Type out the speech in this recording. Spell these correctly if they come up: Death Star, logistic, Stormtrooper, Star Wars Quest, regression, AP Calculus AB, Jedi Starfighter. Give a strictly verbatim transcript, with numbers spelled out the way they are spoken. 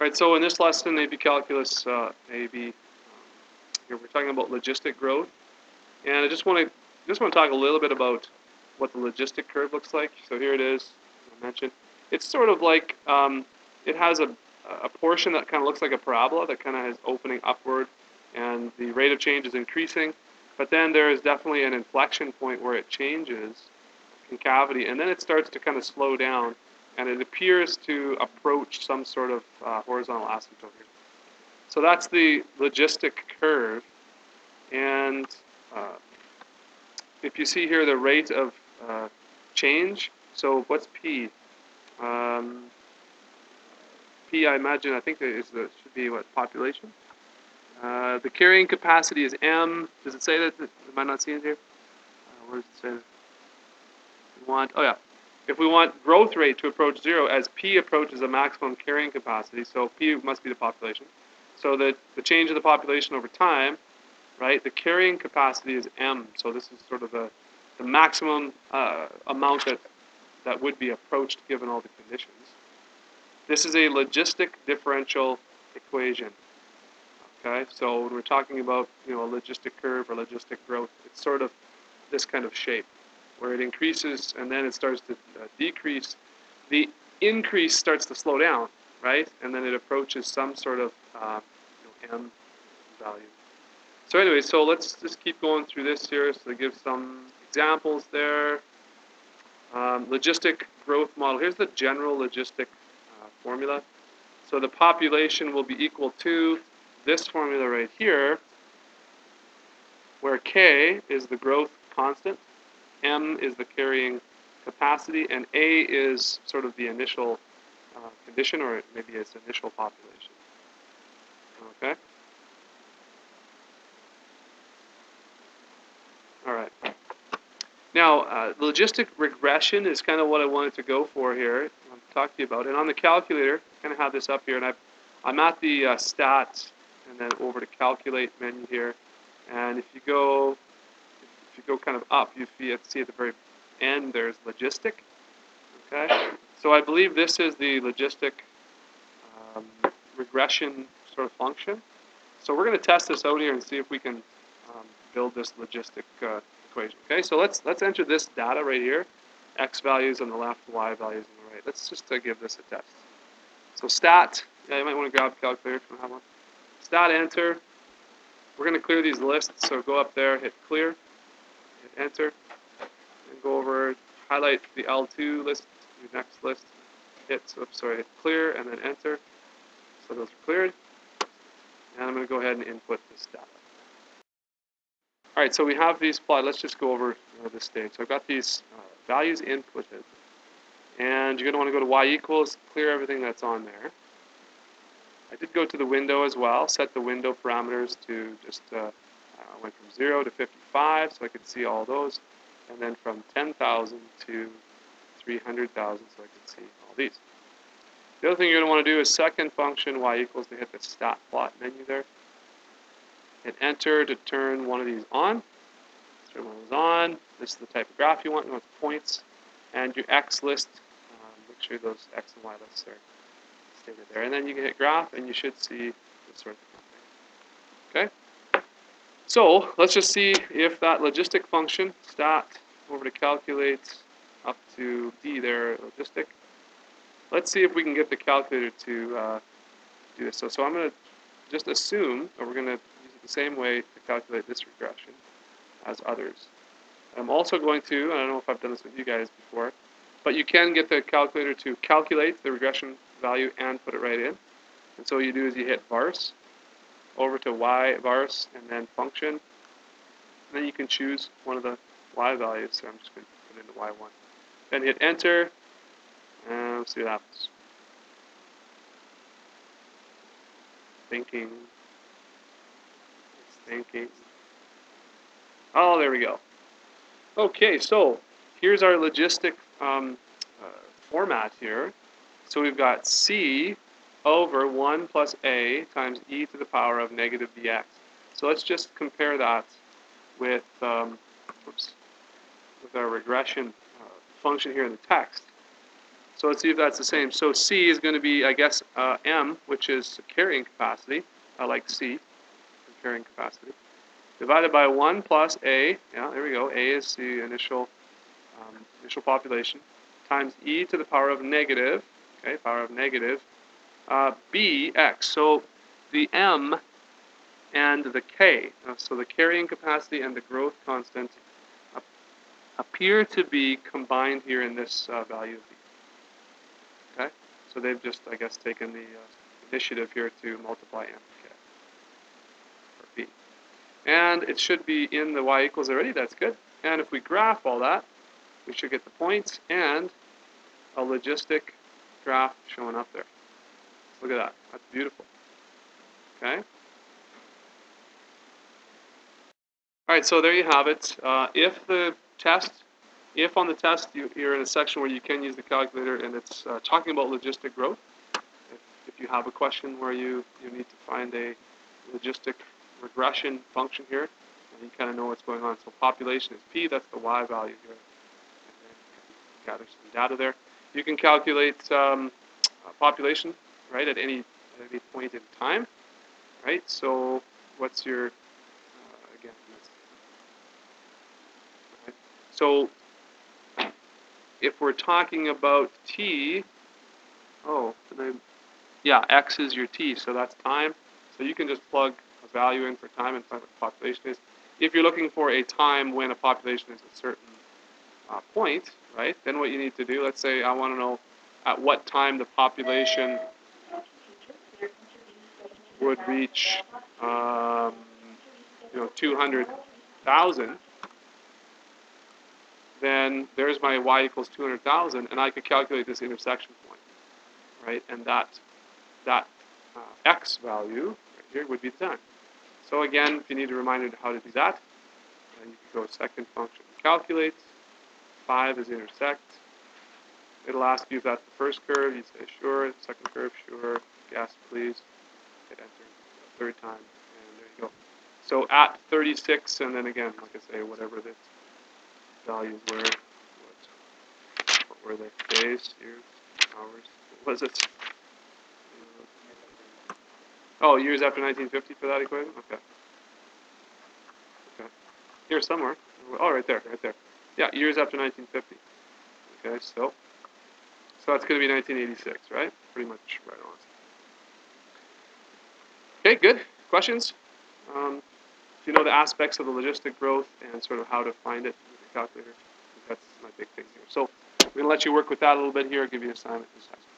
Right, so in this lesson, A P Calculus uh, A B, here we're talking about logistic growth, and I just want to just want to talk a little bit about what the logistic curve looks like. So here it is, I mentioned. It's sort of like um, it has a a portion that kind of looks like a parabola that kind of is opening upward, and the rate of change is increasing. But then there is definitely an inflection point where it changes concavity, and then it starts to kind of slow down. And it appears to approach some sort of uh, horizontal asymptote here. So that's the logistic curve. And uh, if you see here the rate of uh, change, so what's P? Um, P, I imagine, I think is the, should be what, population? Uh, the carrying capacity is M. Does it say that? Am I not seeing it here? Uh, where does it say that? We want, oh yeah. If we want growth rate to approach zero, as P approaches a maximum carrying capacity, so P must be the population. So the, the change of the population over time, right, the carrying capacity is M. So this is sort of the, the maximum uh, amount that, that would be approached given all the conditions. This is a logistic differential equation. Okay, so when we're talking about, you know, a logistic curve or logistic growth, it's sort of this kind of shape, where it increases and then it starts to uh, decrease. The increase starts to slow down, right? And then it approaches some sort of uh, you know, M value. So anyway, so let's just keep going through this here. So they give some examples there. Um, logistic growth model. Here's the general logistic uh, formula. So the population will be equal to this formula right here, where K is the growth constant, M is the carrying capacity, and A is sort of the initial uh, condition, or maybe its initial population. Okay? All right. Now, uh, logistic regression is kind of what I wanted to go for here. I'll talk to you about it. And on the calculator, I kind of have this up here, and I've, I'm at the uh, stats, and then over to calculate menu here. And if you go... If you go kind of up, you see at the very end there's logistic. Okay, so I believe this is the logistic um, regression sort of function. So we're going to test this out here and see if we can um, build this logistic uh, equation. Okay, so let's let's enter this data right here. X values on the left, Y values on the right. Let's just uh, give this a test. So stat, yeah, you might want to grab a calculator if you don't have one. Stat enter. We're going to clear these lists. So go up there, hit clear. Enter, and go over, highlight the L two list, the next list, hit, so, sorry, hit clear, and then enter. So those are cleared. And I'm going to go ahead and input this data. All right, so we have these plotted. Let's just go over you know, this stage. So I've got these uh, values inputted. And you're going to want to go to Y equals, clear everything that's on there. I did go to the window as well, set the window parameters to just... Uh, I went from zero to fifty-five, so I could see all those, and then from ten thousand to three hundred thousand, so I could see all these. The other thing you're going to want to do is second function y equals to hit the stat plot menu there, and enter to turn one of these on. Turn one of these on. This is the type of graph you want. You want points, and your x list. Um, make sure those x and y lists are stated there, and then you can hit graph, and you should see this sort of thing. Okay. So let's just see if that logistic function, stat, over to calculate, up to D there, logistic. Let's see if we can get the calculator to uh, do this. So, so I'm going to just assume that we're going to use it the same way to calculate this regression as others. I'm also going to, I don't know if I've done this with you guys before, but you can get the calculator to calculate the regression value and put it right in. And so what you do is you hit parse. Over to y vars and then function, and then you can choose one of the y values. So I'm just going to put in the y one, then hit enter, and let's see what happens. Thinking, it's thinking. Oh, there we go. Okay, so here's our logistic um, uh, format here. So we've got C over one plus a times e to the power of negative bx. So let's just compare that with, um, oops, with our regression uh, function here in the text. So let's see if that's the same. So C is going to be, I guess, uh, M, which is carrying capacity. I like C for carrying capacity. Divided by one plus A. Yeah, there we go. A is the initial um, initial population. Times E to the power of negative. Okay, power of negative. Uh, B X. So the M and the K. Uh, so the carrying capacity and the growth constant ap appear to be combined here in this uh, value of B. Okay? So they've just, I guess, taken the uh, initiative here to multiply M and K, or B. And it should be in the Y equals already. That's good. And if we graph all that, we should get the points and a logistic graph showing up there. Look at that. That's beautiful. Okay? Alright, so there you have it. Uh, if the test, if on the test you, you're in a section where you can use the calculator and it's uh, talking about logistic growth, if, if you have a question where you, you need to find a logistic regression function here, and you kind of know what's going on. So population is P, that's the Y value here. And then gather some data there. You can calculate um, population, right, at any, at any point in time, right? So what's your... So, if we're talking about t, oh, I, yeah, x is your t, so that's time. So you can just plug a value in for time and find what the population is. If you're looking for a time when a population is a certain uh, point, right, then what you need to do, let's say I want to know at what time the population would reach, um, you know, two hundred thousand. Then there's my Y equals two hundred thousand, and I could calculate this intersection point, right? And that that uh, X value right here would be the time. So again, if you need a reminder how to do that, uh, you can go second function calculate, five is intersect. It'll ask you if that's the first curve, you say sure, second curve, sure, yes, please, hit enter, third time, and there you go. So at thirty-six, and then again, like I say, whatever this values were, what, what were they, days, years, hours, what was it? Oh, years after nineteen fifty for that equation? Okay. Okay. Here somewhere. Oh, right there, right there. Yeah, years after nineteen fifty. Okay, so, so that's going to be nineteen eighty-six, right? Pretty much right on. Okay, good. Questions? Um, if you know the aspects of the logistic growth and sort of how to find it, calculator. That's my big thing here. So, we're going to let you work with that a little bit here. I'll give you an assignment this time.